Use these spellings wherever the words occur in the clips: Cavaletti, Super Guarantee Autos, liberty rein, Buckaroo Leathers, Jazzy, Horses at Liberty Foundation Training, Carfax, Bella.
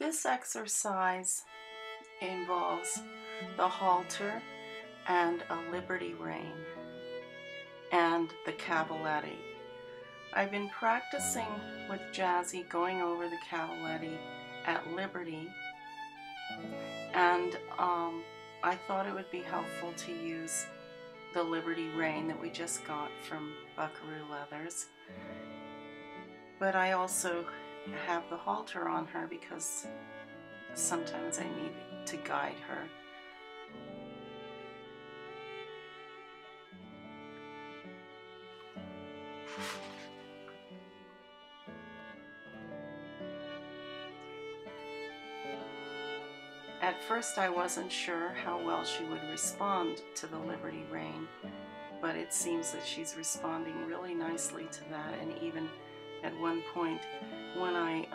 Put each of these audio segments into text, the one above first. This exercise involves the halter and a liberty rein and the cavaletti. I've been practicing with Jazzy going over the cavaletti at liberty, and I thought it would be helpful to use the liberty rein that we just got from Buckaroo Leathers, but I also have the halter on her because sometimes I need to guide her. At first I wasn't sure how well she would respond to the liberty rein, but it seems that she's responding really nicely to that, and even at one point when I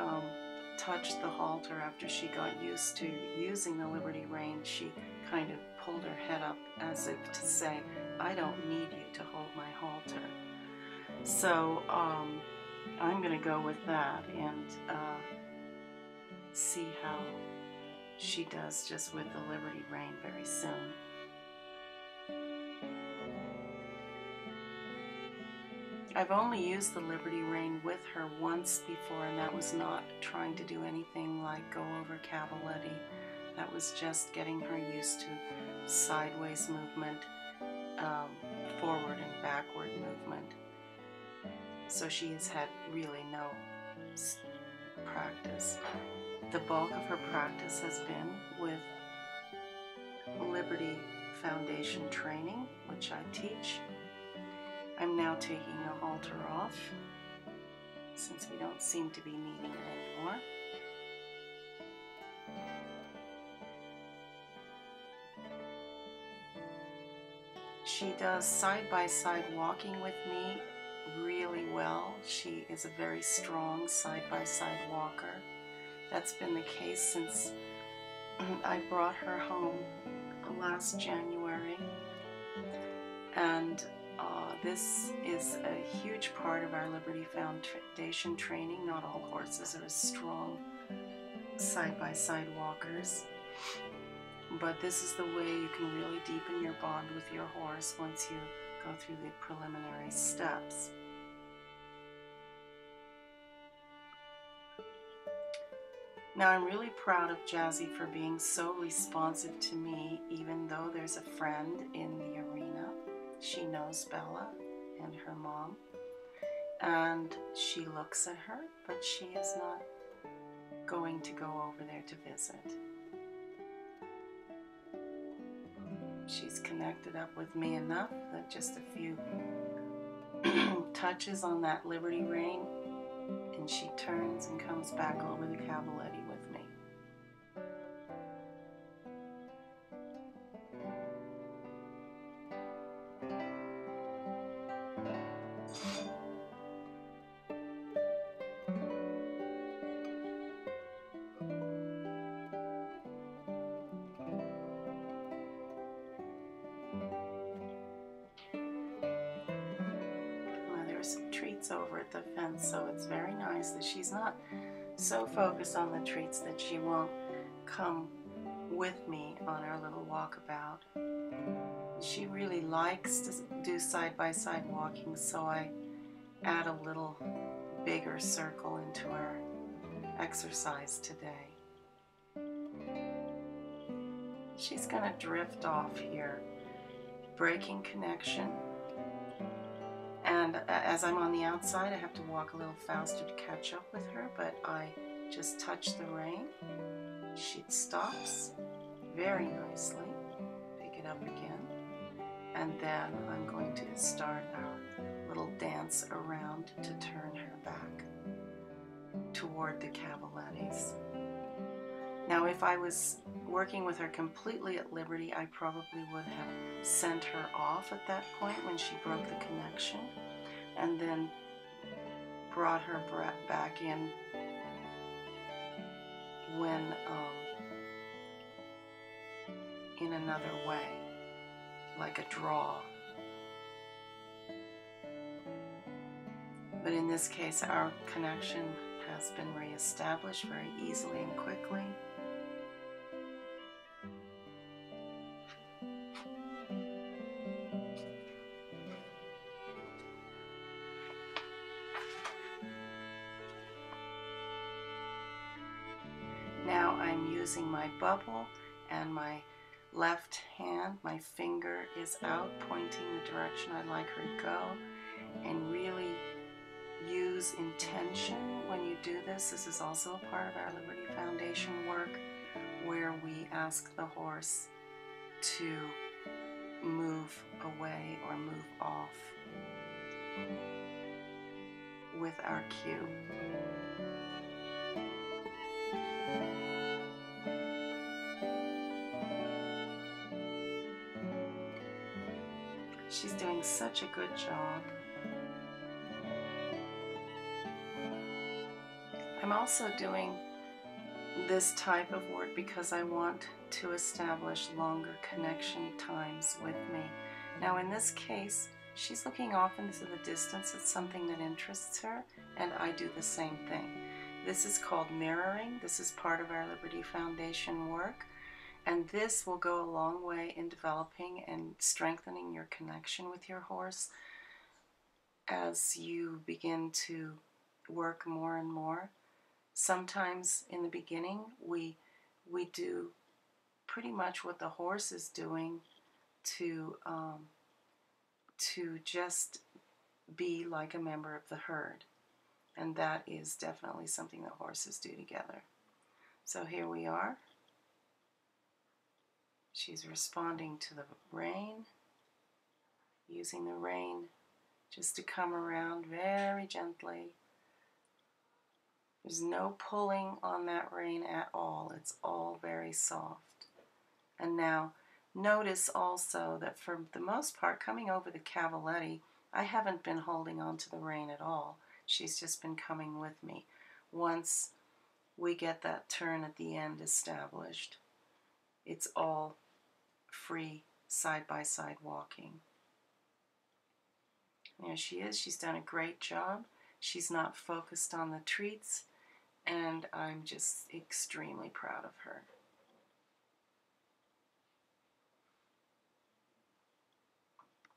touched the halter after she got used to using the liberty rein, she kind of pulled her head up as if to say, I don't need you to hold my halter. So I'm going to go with that and see how she does just with the liberty rein very soon. I've only used the liberty rein with her once before, and that was not trying to do anything like go over cavaletti. That was just getting her used to sideways movement, forward and backward movement. So she has had really no practice. The bulk of her practice has been with Liberty Foundation training, which I teach. I'm now taking the halter off, since we don't seem to be needing it anymore. She does side-by-side walking with me really well. She is a very strong side-by-side walker. That's been the case since I brought her home last January, and this is a huge part of our Liberty Foundation training. Not all horses are strong side-by-side walkers, but this is the way you can really deepen your bond with your horse once you go through the preliminary steps. Now, I'm really proud of Jazzy for being so responsive to me, even though there's a friend in the arena. She knows Bella and her mom, and she looks at her, but she is not going to go over there to visit. She's connected up with me enough that just a few touches on that liberty rein, and she turns and comes back over the cavaletti with me. Some treats over at the fence, so it's very nice that she's not so focused on the treats that she won't come with me on our little walkabout. She really likes to do side-by-side walking, so I add a little bigger circle into our exercise today. She's gonna drift off here, breaking connection. And as I'm on the outside, I have to walk a little faster to catch up with her, but I just touch the rein. She stops very nicely, pick it up again, and then I'm going to start our little dance around to turn her back toward the cavalettis. Now, if I was working with her completely at liberty, I probably would have sent her off at that point when she broke the connection, and then brought her back in when in another way, like a draw. But in this case, our connection has been reestablished very easily and quickly. Now I'm using my bubble and my left hand, my finger is out pointing the direction I'd like her to go, and really use intention when you do this. This is also a part of our Liberty Foundation work where we ask the horse to move away or move off with our cue. She's doing such a good job. I'm also doing this type of work because I want to establish longer connection times with me. Now in this case, she's looking off into the distance at something that interests her, and I do the same thing. This is called mirroring. This is part of our Liberty Foundation work. And this will go a long way in developing and strengthening your connection with your horse as you begin to work more and more. Sometimes in the beginning we do pretty much what the horse is doing to just be like a member of the herd. And that is definitely something that horses do together. So here we are. She's responding to the rein, using the rein just to come around very gently. There's no pulling on that rein at all. It's all very soft. And now notice also that for the most part, coming over the Cavaletti, I haven't been holding on to the rein at all. She's just been coming with me. Once we get that turn at the end established, it's all free side-by-side walking. There she is. She's done a great job. She's not focused on the treats, and I'm just extremely proud of her.